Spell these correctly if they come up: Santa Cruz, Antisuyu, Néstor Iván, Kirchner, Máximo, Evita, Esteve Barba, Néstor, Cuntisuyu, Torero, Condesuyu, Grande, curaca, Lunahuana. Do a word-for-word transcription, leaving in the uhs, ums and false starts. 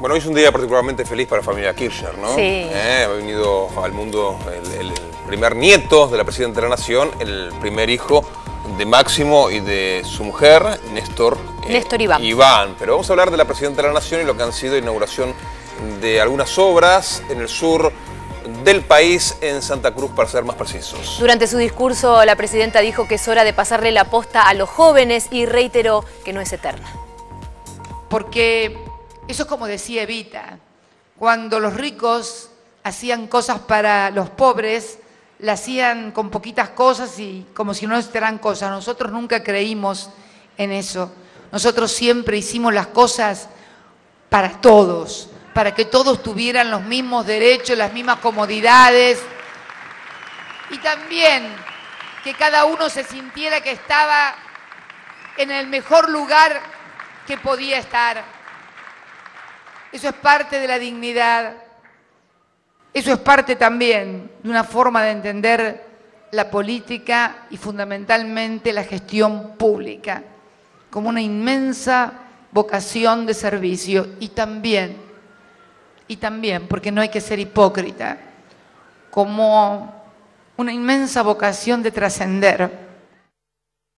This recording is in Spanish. Bueno, hoy es un día particularmente feliz para la familia Kirchner, ¿no? Sí. Eh, ha venido al mundo el, el primer nieto de la Presidenta de la Nación, el primer hijo de Máximo y de su mujer, Néstor, eh, Néstor Iván. Iván. Pero vamos a hablar de la Presidenta de la Nación y lo que han sido inauguración de algunas obras en el sur del país, en Santa Cruz, para ser más precisos. Durante su discurso, la Presidenta dijo que es hora de pasarle la posta a los jóvenes y reiteró que no es eterna. Porque eso es como decía Evita, cuando los ricos hacían cosas para los pobres, la hacían con poquitas cosas y como si no estuvieran cosas. Nosotros nunca creímos en eso. Nosotros siempre hicimos las cosas para todos, para que todos tuvieran los mismos derechos, las mismas comodidades y también que cada uno se sintiera que estaba en el mejor lugar que podía estar. Eso es parte de la dignidad, eso es parte también de una forma de entender la política y fundamentalmente la gestión pública, como una inmensa vocación de servicio y también Y también, porque no hay que ser hipócrita, como una inmensa vocación de trascender.